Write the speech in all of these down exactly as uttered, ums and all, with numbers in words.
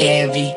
heavy.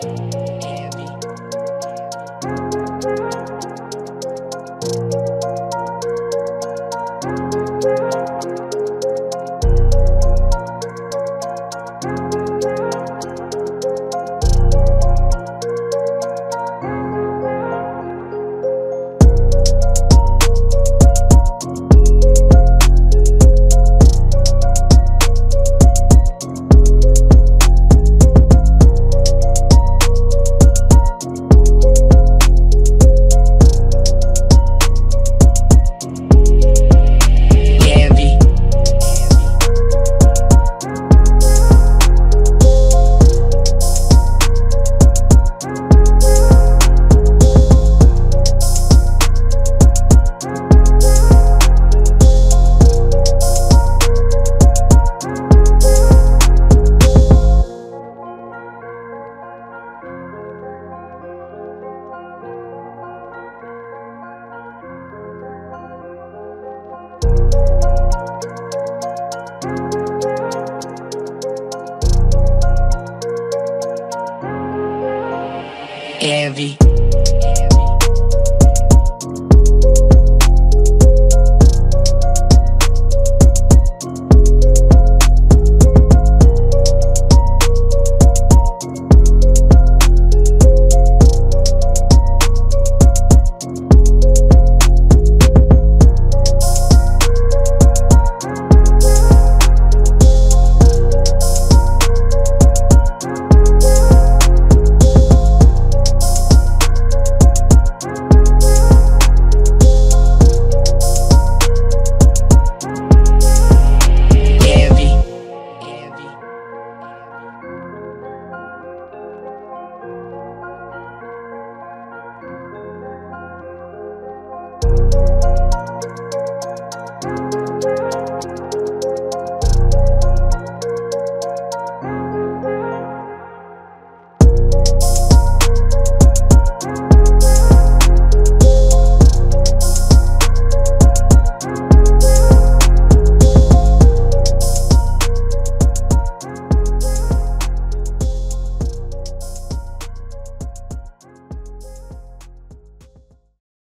Heavy.